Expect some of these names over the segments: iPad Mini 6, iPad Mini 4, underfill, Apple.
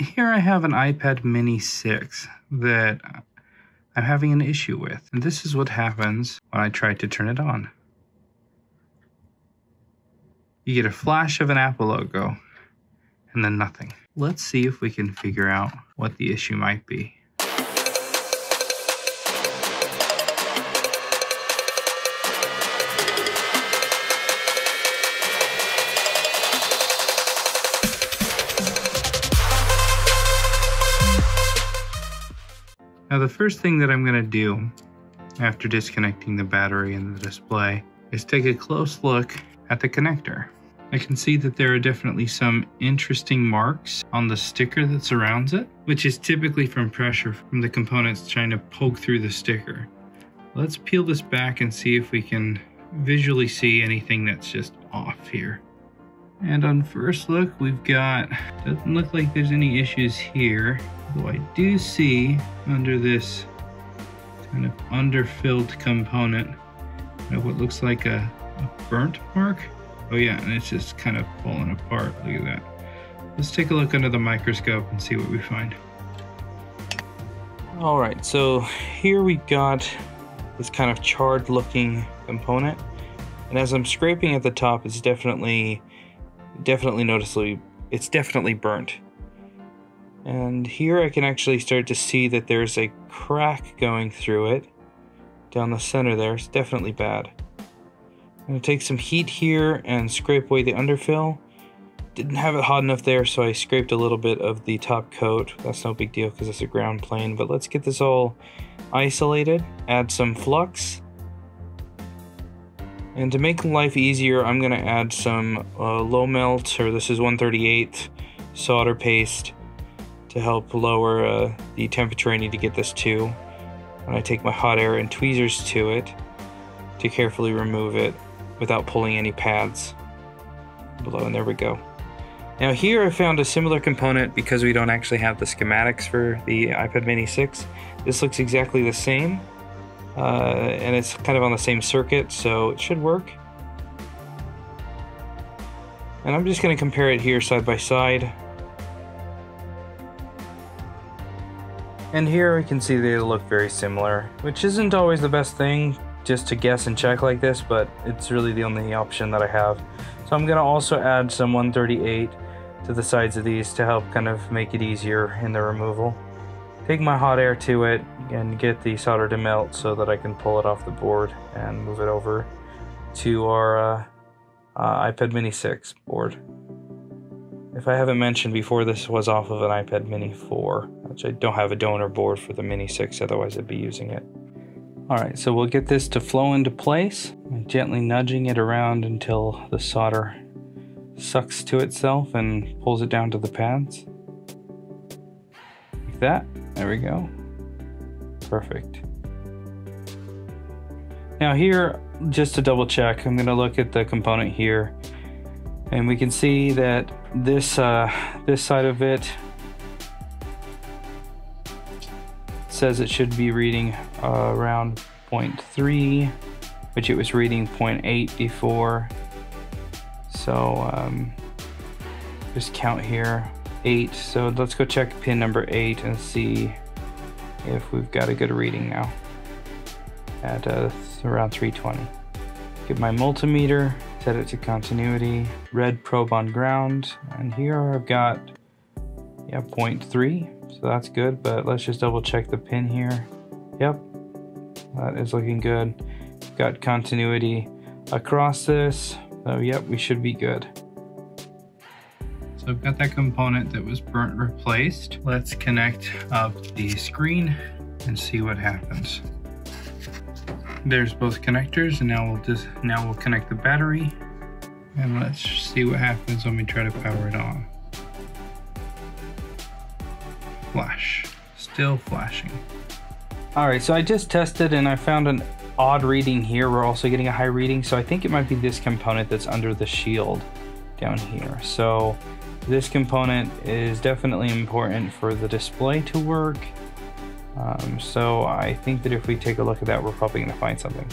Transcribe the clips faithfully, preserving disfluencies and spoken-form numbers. here I have an iPad Mini six that I'm having an issue with. And this is what happens when I try to turn it on. You get a flash of an Apple logo and then nothing. Let's see if we can figure out what the issue might be. Now the first thing that I'm going to do after disconnecting the battery and the display is take a close look at the connector. I can see that there are definitely some interesting marks on the sticker that surrounds it, which is typically from pressure from the components trying to poke through the sticker. Let's peel this back and see if we can visually see anything that's just off here. And on first look, we've got, doesn't look like there's any issues here, though I do see under this kind of underfilled component of what looks like a, a burnt mark. Oh yeah, and it's just kind of falling apart. Look at that. Let's take a look under the microscope and see what we find. All right, so here we got this kind of charred looking component. And as I'm scraping at the top, it's definitely definitely noticeably, it's definitely burnt. And here I can actually start to see that there's a crack going through it down the center there. It's definitely bad. I'm gonna take some heat here and scrape away the underfill. Didn't have it hot enough there, so I scraped a little bit of the top coat. That's no big deal because it's a ground plane, but let's get this all isolated, add some flux. And to make life easier, I'm going to add some uh, low melt, or this is one thirty-eighth solder paste to help lower uh, the temperature I need to get this to. And I take my hot air and tweezers to it to carefully remove it without pulling any pads below, and there we go. Now here I found a similar component because we don't actually have the schematics for the iPad Mini six. This looks exactly the same. Uh, and it's kind of on the same circuit, so it should work. And I'm just going to compare it here side by side. And here we can see they look very similar, which isn't always the best thing just to guess and check like this, but it's really the only option that I have. So I'm going to also add some one thirty-eight to the sides of these to help kind of make it easier in the removal. Take my hot air to it and get the solder to melt so that I can pull it off the board and move it over to our uh, uh, iPad Mini six board. If I haven't mentioned before, this was off of an iPad Mini four, which I don't have a donor board for the Mini six, otherwise I'd be using it. All right, so we'll get this to flow into place, I'm gently nudging it around until the solder sucks to itself and pulls it down to the pads. Like that, there we go. Perfect. Now here, just to double check, I'm going to look at the component here, and we can see that this uh, this side of it says it should be reading uh, around zero point three, which it was reading zero point eight before. So um, just count here eight. So let's go check pin number eight and see if we've got a good reading now at uh, around three twenty. Get my multimeter, set it to continuity, red probe on ground, and here I've got, yeah, zero point three, so that's good, but let's just double check the pin here. Yep, that is looking good. Got continuity across this, so yep, we should be good. So I've got that component that was burnt replaced. Let's connect up the screen and see what happens. There's both connectors, and now we'll just now we'll connect the battery, and let's see what happens when we try to power it on. Flash, still flashing. All right, so I just tested and I found an odd reading here. We're also getting a high reading, so I think it might be this component that's under the shield down here. So this component is definitely important for the display to work. Um, so I think that if we take a look at that, we're probably going to find something.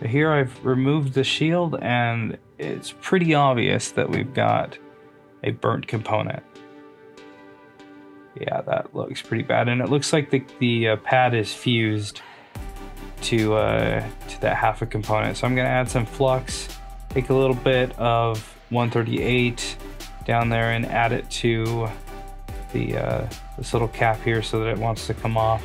So here I've removed the shield, and it's pretty obvious that we've got a burnt component. Yeah, that looks pretty bad. And it looks like the, the uh, pad is fused to, uh, to that half a component. So I'm gonna add some flux, take a little bit of one thirty-eight down there and add it to the uh, this little cap here so that it wants to come off.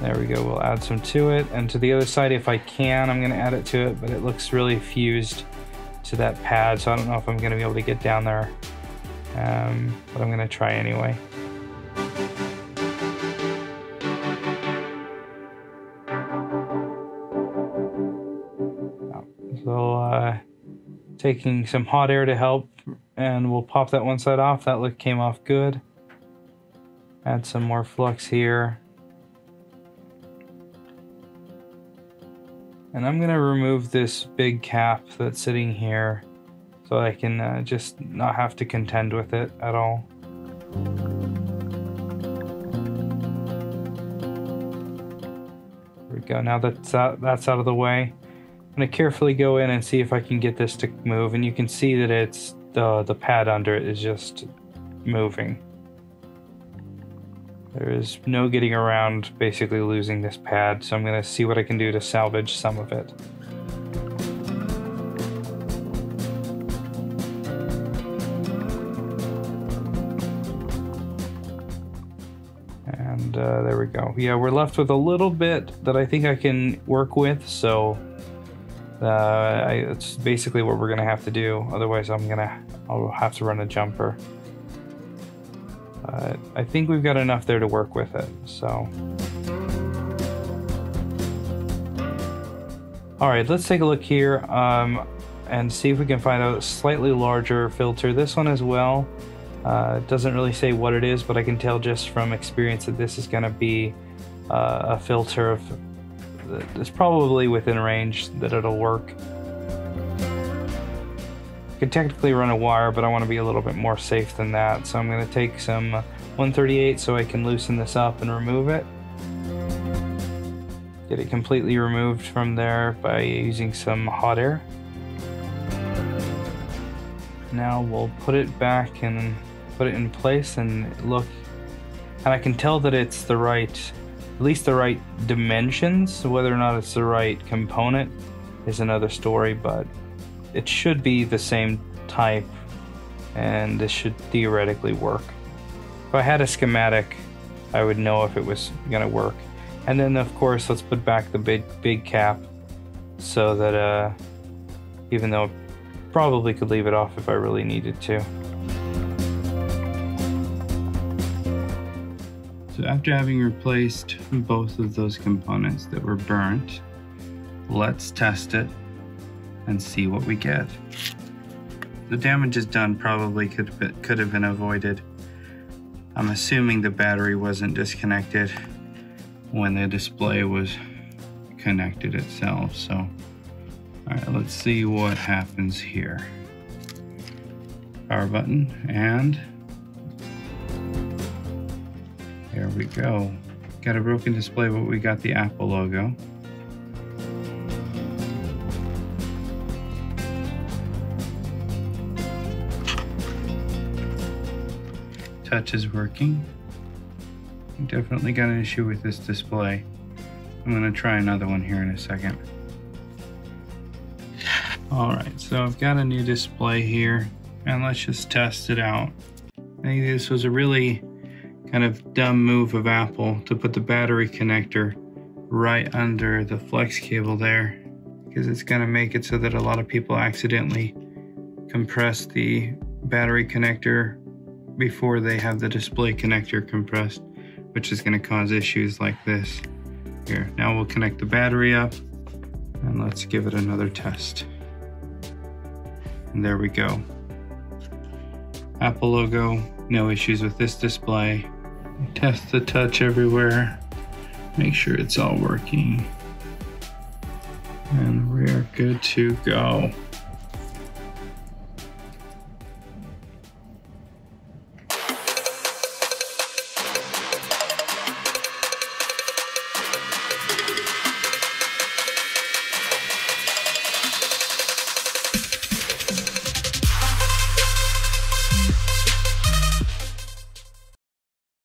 There we go, we'll add some to it. And to the other side, if I can, I'm gonna add it to it, but it looks really fused to that pad, so I don't know if I'm gonna be able to get down there, um, but I'm gonna try anyway. So uh, taking some hot air to help, and we'll pop that one side off. That look came off good. Add some more flux here. And I'm gonna remove this big cap that's sitting here so I can uh, just not have to contend with it at all. There we go, now that's out, that's out of the way. I'm gonna carefully go in and see if I can get this to move, and you can see that it's the, the pad under it is just moving. There is no getting around basically losing this pad, so I'm going to see what I can do to salvage some of it. And uh, there we go. Yeah, we're left with a little bit that I think I can work with, so uh, I, that's basically what we're going to have to do. Otherwise, I'm gonna I'll have to run a jumper. Uh, I think we've got enough there to work with it, so. All right, let's take a look here um, and see if we can find a slightly larger filter. This one as well, uh, doesn't really say what it is, but I can tell just from experience that this is gonna be uh, a filter of, that's probably within range that it'll work. Could technically run a wire, but I want to be a little bit more safe than that, so I'm going to take some one thirty-eight so I can loosen this up and remove it. Get it completely removed from there by using some hot air. Now we'll put it back and put it in place and look, and I can tell that it's the right, at least the right dimensions. Whether or not it's the right component is another story, but it should be the same type, and this should theoretically work. If I had a schematic, I would know if it was gonna work. And then of course, let's put back the big, big cap so that uh, even though I probably could leave it off if I really needed to. So after having replaced both of those components that were burnt, let's test it and see what we get. The damage is done probably could, could have been avoided. I'm assuming the battery wasn't disconnected when the display was connected itself, so. All right, let's see what happens here. Power button, and there we go. Got a broken display, but we got the Apple logo. Touch is working. Definitely got an issue with this display. I'm gonna try another one here in a second. All right, so I've got a new display here, and let's just test it out. I think this was a really kind of dumb move of Apple to put the battery connector right under the flex cable there, because it's gonna make it so that a lot of people accidentally compress the battery connector before they have the display connector compressed, which is going to cause issues like this. Here, now we'll connect the battery up and let's give it another test. And there we go. Apple logo, no issues with this display. Test the touch everywhere. Make sure it's all working. And we're good to go.